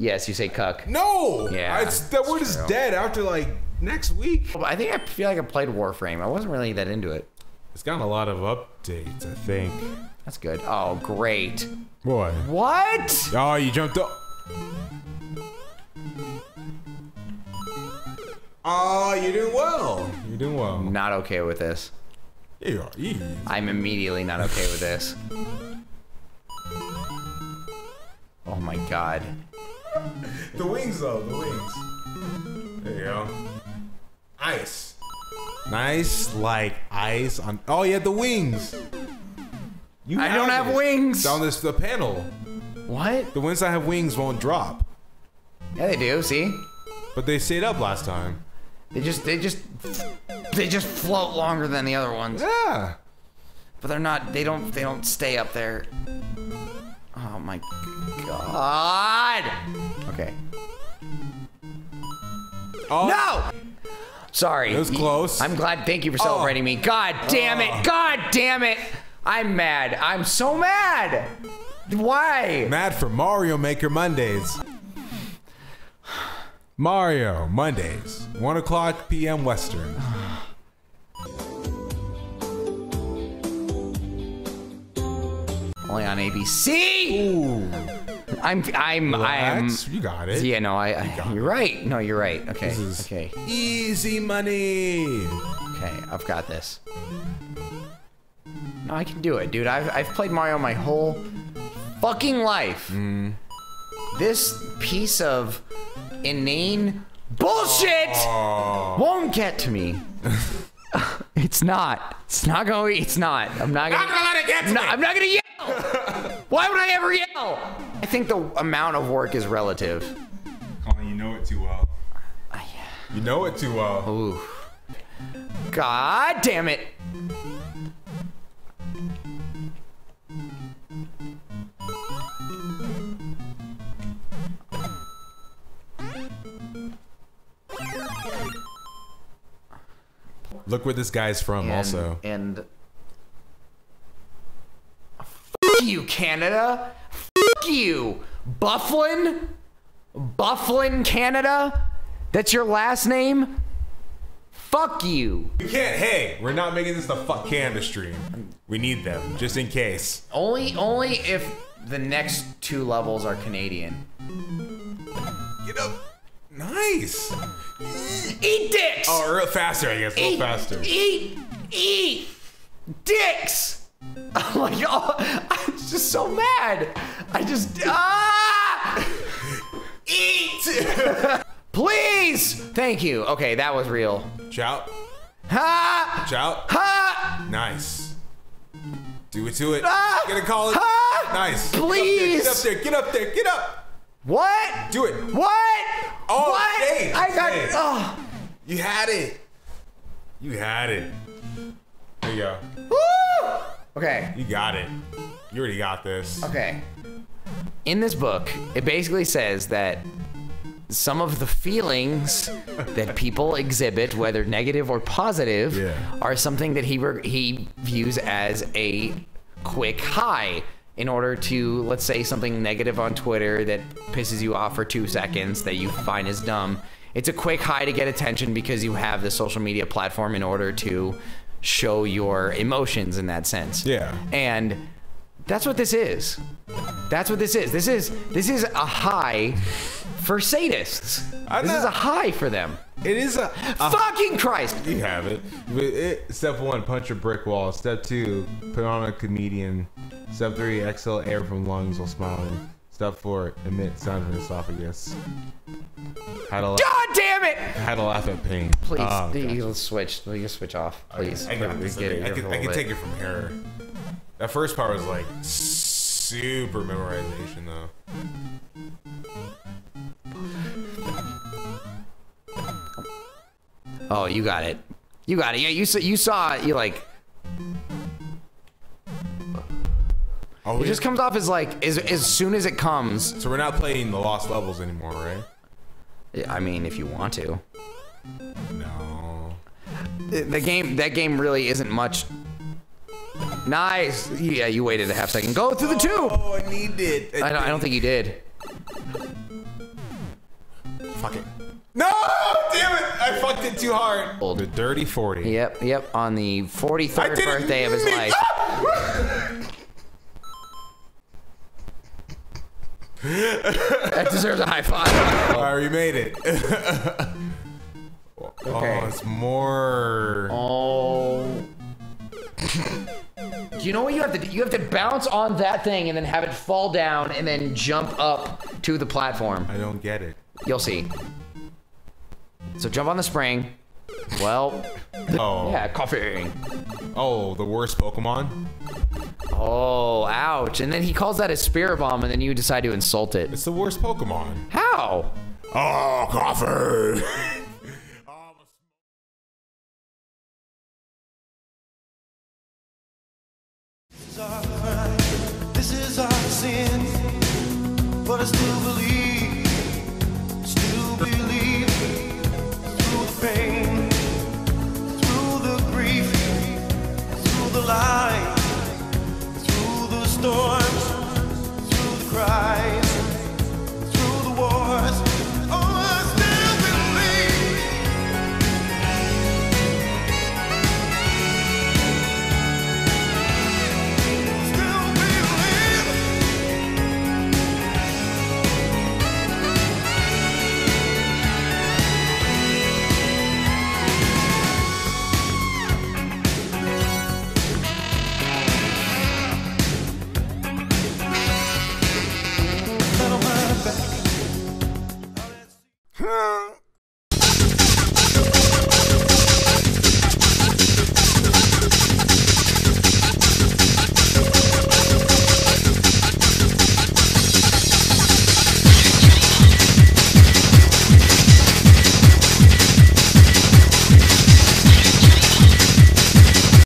Yes, you say cuck. No! Yeah, that word is dead after like next week. I think I feel like I played Warframe. I wasn't really that into it. It's gotten a lot of updates, I think. That's good. Oh, great. Boy. What? Oh, you jumped up. Oh, you're doing well. You're doing well. I'm not okay with this. You are easy. I'm immediately not okay with this. Oh my god. The wings though, the wings. There you go. Ice. Nice, like ice on. Oh, you had the wings. I don't have wings. Down this the panel. What? The ones that have wings won't drop. Yeah, they do. See. But they stayed up last time. They just float longer than the other ones. Yeah. But they're not. They don't stay up there. Oh my god. Okay. Oh. No. Sorry. It was close. I'm glad. Thank you for celebrating me. God damn it. God damn it. I'm mad. I'm so mad. Why? Mad for Mario Maker Mondays. Mario Mondays, 1:00 p.m. Western. Only on ABC. Ooh. I'm. You got it. Yeah, no, you're right. No, you're right. Okay. This is okay. Easy money. Okay, I've got this. No, I can do it, dude. I've played Mario my whole fucking life. Mm. This piece of inane bullshit won't get to me. It's not. It's not going. It's not. I'm not gonna. I'm not gonna yell. Why would I ever yell? I think the amount of work is relative. Colin, you know it too well. Yeah. You know it too well. Ooh. God damn it. Look where this guy's from, and F you, Canada. F you, Bufflin. Bufflin, Canada. That's your last name. Fuck you. You can't. Hey, we're not making this the fuck Canada stream. We need them just in case. Only if the next two levels are Canadian. Get up. Nice. Eat dicks. Oh, real faster, I guess. Real faster. Eat dicks. I'm like, oh, I'm just so mad. I just eat. Please. Thank you. Okay, that was real. Chow. Ha. Chow. Ha. Nice. Do it to it. Ah. Gonna call it. Ha. Nice. Please. Get up there. Get up there. Get up there. Get up. What? Do it. What? Oh, what? Dang, I got it. Oh. You had it. You had it. There you go. Woo! Okay. You got it. You already got this. Okay. In this book, it basically says that some of the feelings that people exhibit, whether negative or positive, are something that he views as a quick high. In order to, let's say, something negative on Twitter that pisses you off for 2 seconds that you find is dumb, it's a quick high to get attention because you have the social media platform in order to show your emotions in that sense. Yeah. And that's what this is. That's what this is. This is a high for sadists. This is a high for them. It is a fucking Christ. You have it. Step one, punch a brick wall. Step two, put on a comedian. Step three, exhale air from lungs while smiling. Step four, emit sound from esophagus. Had a laugh. God damn it! Had a laugh at pain. Please, you'll switch. You'll switch off, please. Okay. I can take it from here. That first part was like super memorization, though. Oh, you got it. You got it. Yeah, you saw. You like. It just comes off as like as soon as it comes. So we're not playing the lost levels anymore, right? Yeah, I mean, if you want to. No. That game really isn't much. Nice. Yeah, you waited a half second. Go through the tube. Oh, I needed. I don't think you did. Fuck it. No! Damn it! I fucked it too hard. The dirty 40. Yep, yep. On the 43rd birthday of his life. That deserves a high five. Oh. Alright, we made it. Okay. Oh, it's more. Oh. Do you know what you have to do? You have to bounce on that thing and then have it fall down and then jump up to the platform. I don't get it. You'll see. So jump on the spring. Well. Oh. Yeah, coffee. Oh, the worst Pokemon? Oh, ouch. And then he calls that a Spirit Bomb and then you decide to insult it. It's the worst Pokemon. How? Oh, coffee. This is our sin, but I still believe.